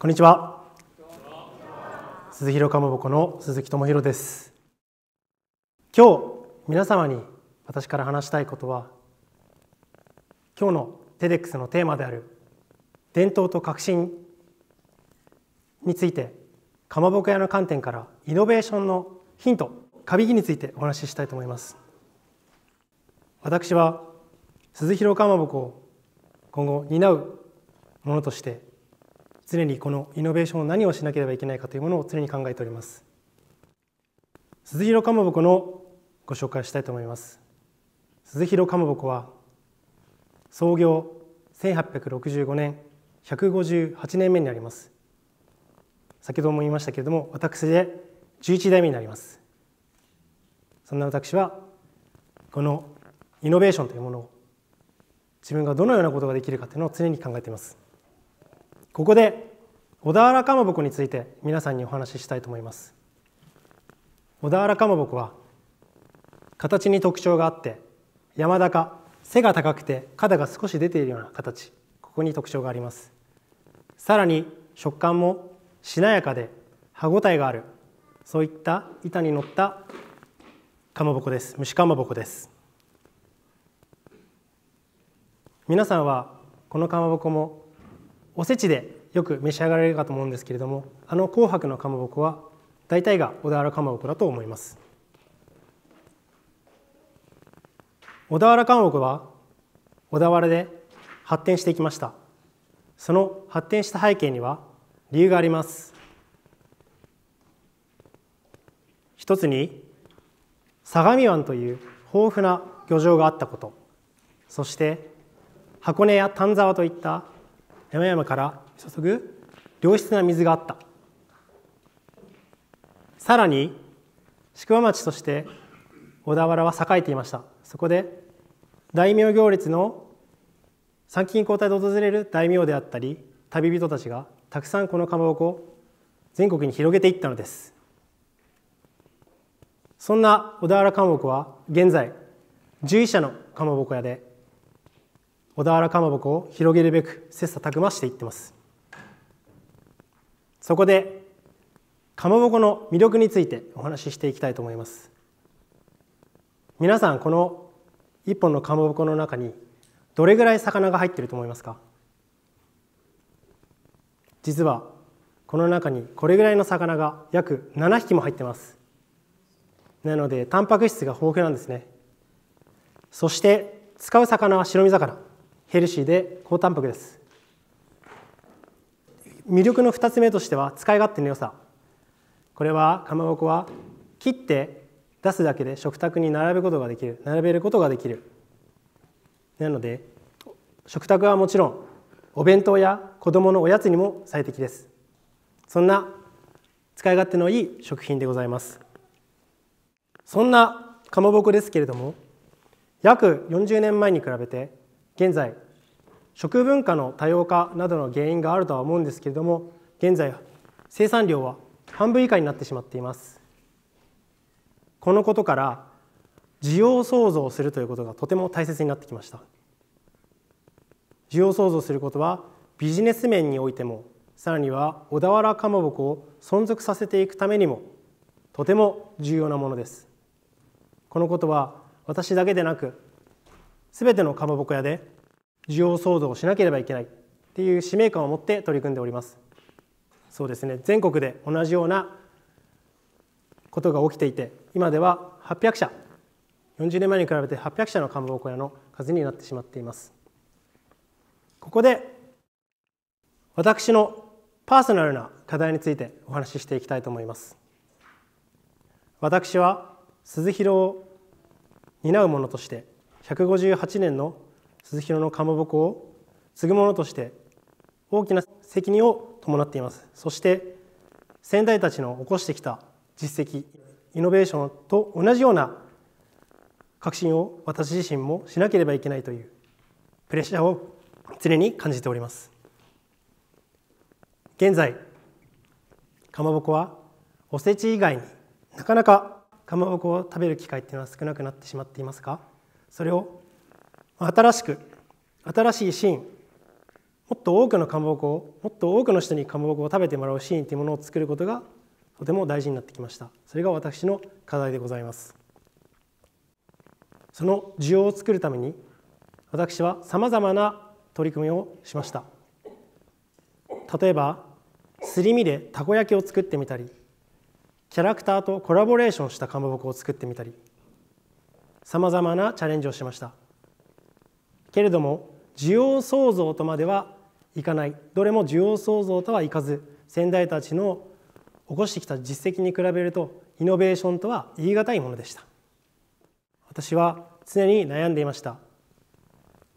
こんにちは。鈴廣かまぼこの鈴木智博です。今日皆様に私から話したいことは、今日のTEDxのテーマである伝統と革新について、かまぼこ屋の観点からイノベーションのヒント、カビキについてお話ししたいと思います。私は鈴廣かまぼこを今後担うものとして、常にこのイノベーションを何をしなければいけないかというものを常に考えております。鈴廣かまぼこのご紹介したいと思います。鈴廣かまぼこは創業1865年158年目になります。先ほども言いましたけれども、私で11代目になります。そんな私はこのイノベーションというものを自分がどのようなことができるかというのを常に考えています。ここで小田原かまぼこについて皆さんにお話ししたいと思います。小田原かまぼこは形に特徴があって、山高、背が高くて肩が少し出ているような形、ここに特徴があります。さらに食感もしなやかで歯ごたえがある、そういった板に乗ったかまぼこです。蒸しかまぼこです。皆さんはこのかまぼこもおせちでよく召し上がられるかと思うんですけれども、あの紅白のかまぼこは大体が小田原かまぼこだと思います。小田原かまぼこは小田原で発展していきました。その発展した背景には理由があります。一つに相模湾という豊富な漁場があったこと、そして箱根や丹沢といった山々から注ぐ良質な水があった。さらに宿場町として小田原は栄えていました。そこで大名行列の参勤交代で訪れる大名であったり旅人たちがたくさんこのかまぼこを全国に広げていったのです。そんな小田原かまぼこは現在11社のかまぼこ屋で、小田原かまぼこを広げるべく切磋琢磨していってます。そこでかまぼこの魅力についてお話ししていきたいと思います。皆さん、この一本のかまぼこの中にどれぐらい魚が入っていると思いますか？実はこの中にこれぐらいの魚が約7匹も入ってます。なのでタンパク質が豊富なんですね。そして使う魚は白身魚、ヘルシーで高タンパクです。魅力の2つ目としては使い勝手の良さ。これはかまぼこは切って出すだけで食卓に並べることができる。なので食卓はもちろんお弁当や子どものおやつにも最適です。そんな使い勝手のいい食品でございます。そんなかまぼこですけれども、約40年前に比べて現在食文化の多様化などの原因があるとは思うんですけれども、現在生産量は半分以下になってしまっています。このことから需要創造をするということがとても大切になってきました。需要創造することはビジネス面においても、さらには小田原かまぼこを存続させていくためにもとても重要なものです。このことは私だけでなくすべてのかまぼこ屋で需要創造をしなければいけないっていう使命感を持って取り組んでおります。そうですね、全国で同じようなことが起きていて、今では800社、40年前に比べて800社のかまぼこ屋の数になってしまっています。ここで私のパーソナルな課題についてお話ししていきたいと思います。私は鈴廣を担うものとして、158年の鈴廣のかまぼこを継ぐものとして大きな責任を伴っています。そして先代たちの起こしてきた実績、イノベーションと同じような革新を私自身もしなければいけないというプレッシャーを常に感じております。現在かまぼこはおせち以外になかなかかまぼこを食べる機会っていうのは少なくなってしまっていますが、それを新しいシーン、もっと多くのかまぼこを、もっと多くの人にかまぼこを食べてもらうシーンというものを作ることがとても大事になってきました。それが私の課題でございます。その需要を作るために私はさまざまな取り組みをしました。例えばすり身でたこ焼きを作ってみたり、キャラクターとコラボレーションしたかまぼこを作ってみたり、さまざまなチャレンジをしました。けれども需要創造とまではいかない、どれも需要創造とはいかず、先代たちの起こしてきた実績に比べるとイノベーションとは言い難いものでした。私は常に悩んでいました。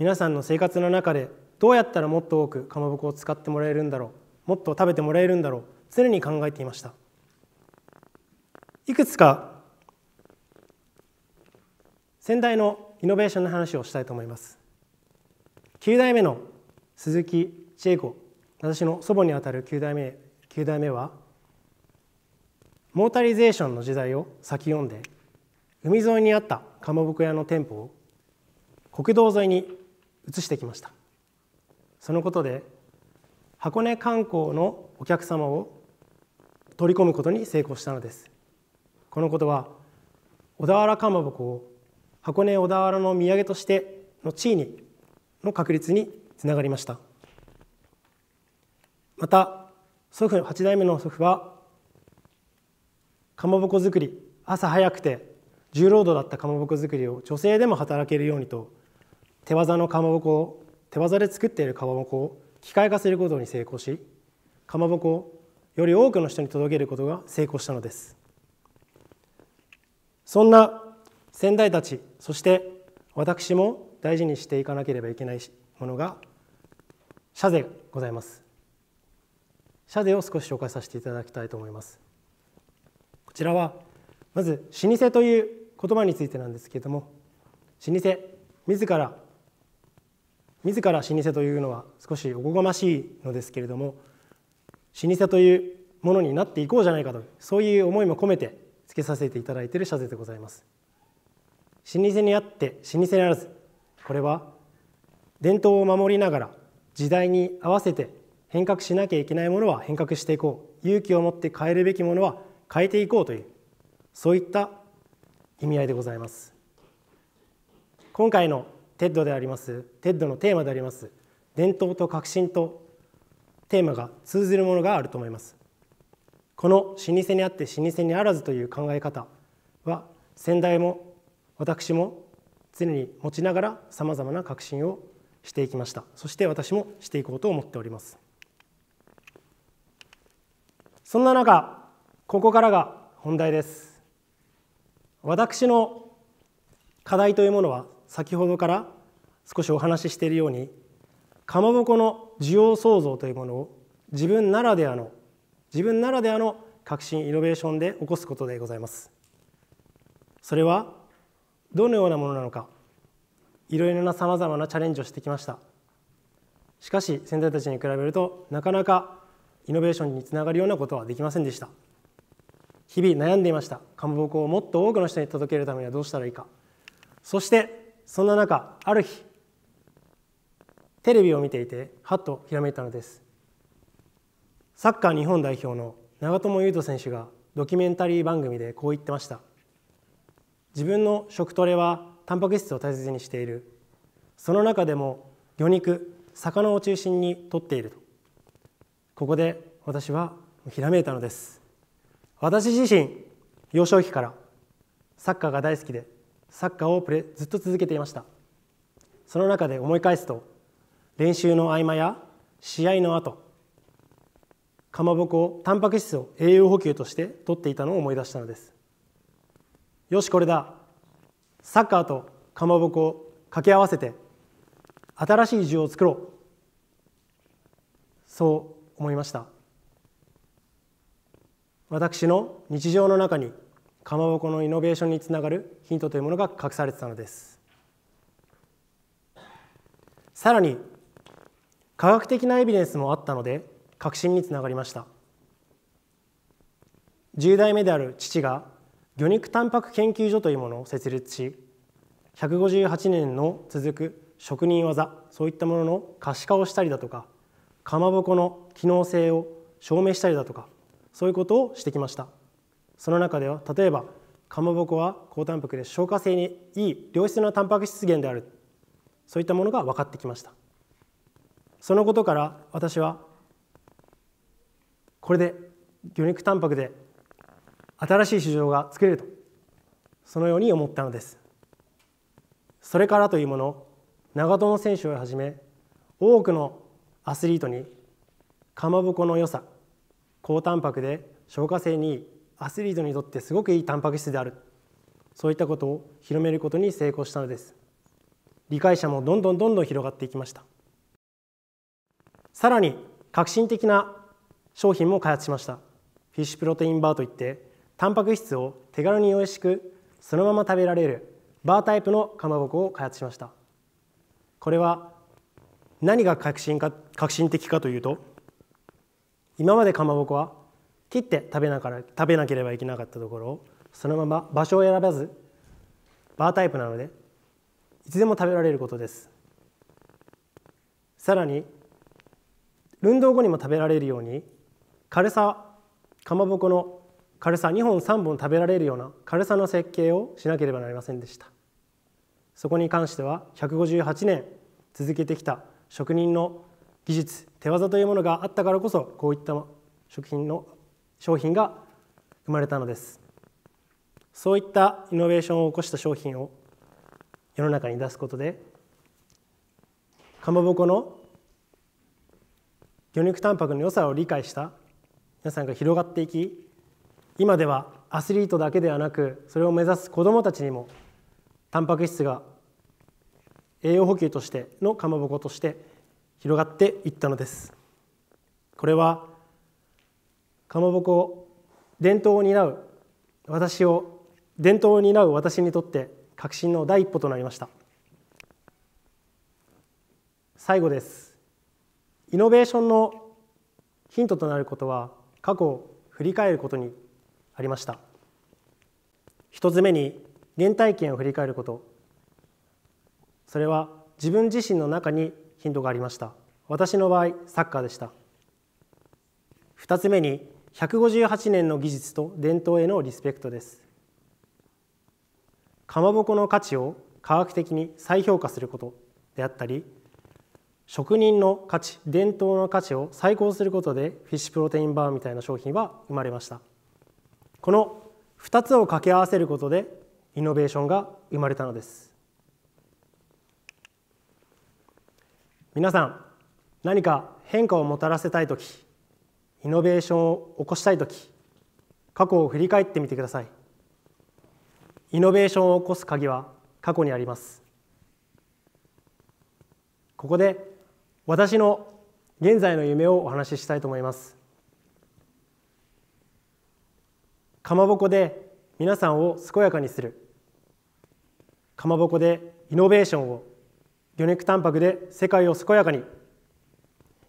皆さんの生活の中でどうやったらもっと多くかまぼこを使ってもらえるんだろう、もっと食べてもらえるんだろう、常に考えていました。いくつか先代のイノベーションの話をしたいと思います。9代目の鈴木千恵子、私の祖母にあたる9代目はモータリゼーションの時代を先読んで、海沿いにあったかまぼこ屋の店舗を国道沿いに移してきました。そのことで箱根観光のお客様を取り込むことに成功したのです。このことは小田原かまぼこを箱根小田原の土産としての地位の確立につながりました。また祖父、8代目の祖父はかまぼこ作り、朝早くて重労働だったかまぼこ作りを女性でも働けるようにと、手技のかまぼこを、手技で作っているかまぼこを機械化することに成功し、かまぼこをより多くの人に届けることが成功したのです。そんな先代たち、そして私も大事にしていかなければいけないものが社是ございます。社是を少し紹介させていただきたいと思います。こちらはまず老舗という言葉についてなんですけれども、老舗自ら老舗というのは少しおこがましいのですけれども、老舗というものになっていこうじゃないかと、そういう思いも込めてつけさせていただいている社是でございます。老舗にあって老舗ならず、これは伝統を守りながら時代に合わせて変革しなきゃいけないものは変革していこう、勇気を持って変えるべきものは変えていこうという、そういった意味合いでございます。今回のTEDであります、TEDのテーマであります、伝統と革新とテーマが通ずるものがあると思います。この「老舗にあって老舗にあらず」という考え方は先代も私も常に持ちながらさまざまな革新をしていきました。そして私もしていこうと思っております。そんな中、ここからが本題です。私の課題というものは先ほどから少しお話ししているように、かまぼこの需要創造というものを自分ならではの革新イノベーションで起こすことでございます。それはどのようなものなのか、いろいろなさまざまなチャレンジをしてきました。しかし先代たちに比べるとなかなかイノベーションにつながるようなことはできませんでした。日々悩んでいました。かまぼこをもっと多くの人に届けるためにはどうしたらいいか。そしてそんな中、ある日テレビを見ていてはっとひらめいたのです。サッカー日本代表の長友佑都選手がドキュメンタリー番組でこう言ってました。自分の食トレはタンパク質を大切にしている。その中でも魚肉、魚を中心に摂っていると。ここで私はひらめいたのです。私自身、幼少期からサッカーが大好きで、サッカーをずっと続けていました。その中で思い返すと、練習の合間や試合の後、かまぼこを、タンパク質を栄養補給として取っていたのを思い出したのです。よし、これだ。サッカーとかまぼこを掛け合わせて新しい需要を作ろう、そう思いました。私の日常の中にかまぼこのイノベーションにつながるヒントというものが隠されていたのです。さらに科学的なエビデンスもあったので革新につながりました。10代目である父が魚肉タンパク研究所というものを設立し、158年の続く職人技、そういったものの可視化をしたりだとか、かまぼこの機能性を証明したりだとか、そういうことをしてきました。その中では、例えばかまぼこは高タンパクで消化性にいい良質なタンパク質源である、そういったものが分かってきました。そのことから私はこれで魚肉タンパクで新しい市場が作れると、そのように思ったのです。それからというもの、長友選手をはじめ多くのアスリートにかまぼこの良さ、高タンパクで消化性にいい、アスリートにとってすごくいいタンパク質である、そういったことを広めることに成功したのです。理解者もどんどん広がっていきました。さらに革新的な商品も開発しました。フィッシュプロテインバーといって、タンパク質を手軽に美味しくそのまま食べられるバータイプのかまぼこを開発しました。これは何が革新的かというと、今までかまぼこは切って食べなければいけなかったところを、そのまま場所を選ばずバータイプなのでいつでも食べられることです。さらに運動後にも食べられるように、軽さ、かまぼこの軽さ2本3本食べられるような軽さの設計をしなければなりませんでした。そこに関しては158年続けてきた職人の技術、手技というものがあったからこそ、こういった商品が生まれたのです。そういったイノベーションを起こした商品を世の中に出すことで、かまぼこの魚肉タンパクの良さを理解した皆さんが広がっていき、今ではアスリートだけではなく、それを目指す子どもたちにもタンパク質が栄養補給としてのかまぼことして広がっていったのです。これはかまぼこ伝統を担う私にとって革新の第一歩となりました。最後です。イノベーションのヒントとなることは、過去を振り返ることにありました。一つ目に、原体験を振り返ること。それは自分自身の中にヒントがありました。私の場合、サッカーでした。二つ目に、158年の技術と伝統へのリスペクトです。かまぼこの価値を科学的に再評価することであったり、職人の価値、伝統の価値を再考することで、フィッシュプロテインバーみたいな商品は生まれました。この2つを掛け合わせることでイノベーションが生まれたのです。皆さん、何か変化をもたらせたいとき、イノベーションを起こしたいとき、過去を振り返ってみてください。イノベーションを起こす鍵は過去にあります。ここで私の現在の夢をお話ししたいと思います。かまぼこで皆さんを健やかにする、かまぼこでイノベーションを、魚肉タンパクで世界を健やかに。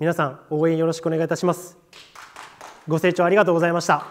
皆さん、応援よろしくお願いいたします。ご清聴ありがとうございました。